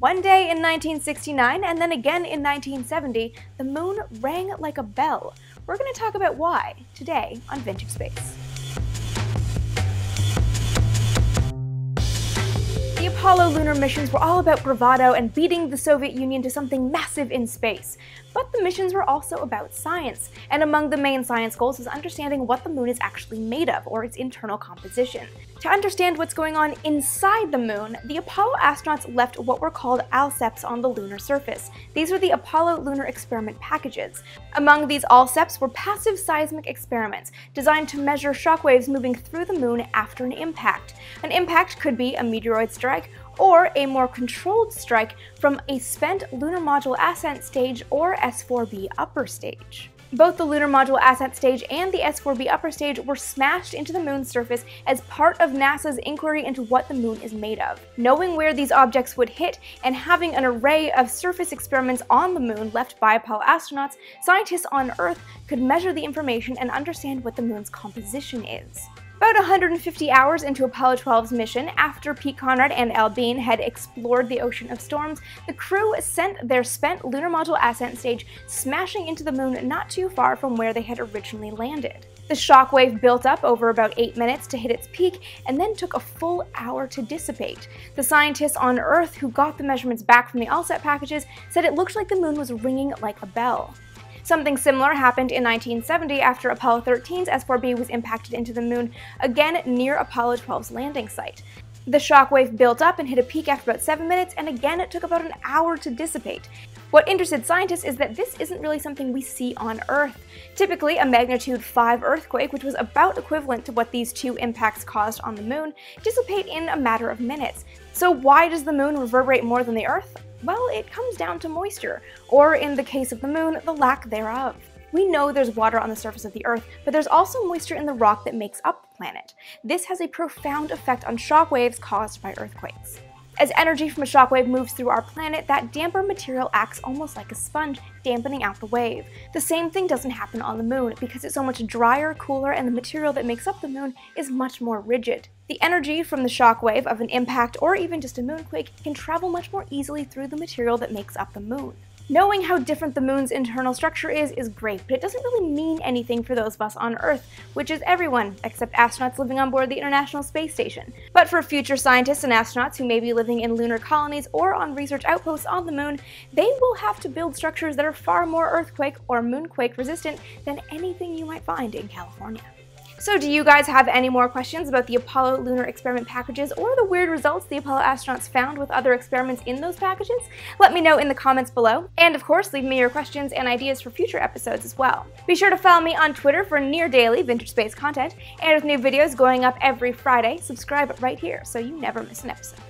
One day in 1969, and then again in 1970, the moon rang like a bell. We're going to talk about why today on Vintage Space. The Apollo lunar missions were all about bravado and beating the Soviet Union to something massive in space. But the missions were also about science, and among the main science goals was understanding what the moon is actually made of, or its internal composition. To understand what's going on inside the moon, the Apollo astronauts left what were called ALSEPs on the lunar surface. These were the Apollo Lunar Experiment Packages. Among these ALSEPs were passive seismic experiments, designed to measure shockwaves moving through the moon after an impact. An impact could be a meteoroid strike, or a more controlled strike from a spent Lunar Module Ascent Stage or S-IVB upper stage. Both the Lunar Module Ascent Stage and the S-IVB upper stage were smashed into the moon's surface as part of NASA's inquiry into what the moon is made of. Knowing where these objects would hit and having an array of surface experiments on the moon left by Apollo astronauts, scientists on Earth could measure the information and understand what the moon's composition is. About 150 hours into Apollo 12's mission, after Pete Conrad and Al Bean had explored the ocean of storms, the crew sent their spent Lunar Module Ascent Stage smashing into the moon not too far from where they had originally landed. The shockwave built up over about 8 minutes to hit its peak and then took a full hour to dissipate. The scientists on Earth who got the measurements back from the ALSET packages said it looked like the moon was ringing like a bell. Something similar happened in 1970 after Apollo 13's S-IVB was impacted into the moon, again near Apollo 12's landing site. The shockwave built up and hit a peak after about 7 minutes, and again it took about an hour to dissipate. What interested scientists is that this isn't really something we see on Earth. Typically, a magnitude 5 earthquake, which was about equivalent to what these two impacts caused on the moon, dissipate in a matter of minutes. So why does the moon reverberate more than the Earth? Well, it comes down to moisture, or in the case of the moon, the lack thereof. We know there's water on the surface of the Earth, but there's also moisture in the rock that makes up the planet. This has a profound effect on shockwaves caused by earthquakes. As energy from a shockwave moves through our planet, that damper material acts almost like a sponge, dampening out the wave. The same thing doesn't happen on the moon, because it's so much drier, cooler, and the material that makes up the moon is much more rigid. The energy from the shockwave of an impact or even just a moonquake can travel much more easily through the material that makes up the moon. Knowing how different the moon's internal structure is great, but it doesn't really mean anything for those of us on Earth, which is everyone except astronauts living on board the International Space Station. But for future scientists and astronauts who may be living in lunar colonies or on research outposts on the moon, they will have to build structures that are far more earthquake or moonquake resistant than anything you might find in California. So do you guys have any more questions about the Apollo Lunar Experiment Packages or the weird results the Apollo astronauts found with other experiments in those packages? Let me know in the comments below. And of course, leave me your questions and ideas for future episodes as well. Be sure to follow me on Twitter for near-daily Vintage Space content, and with new videos going up every Friday, subscribe right here so you never miss an episode.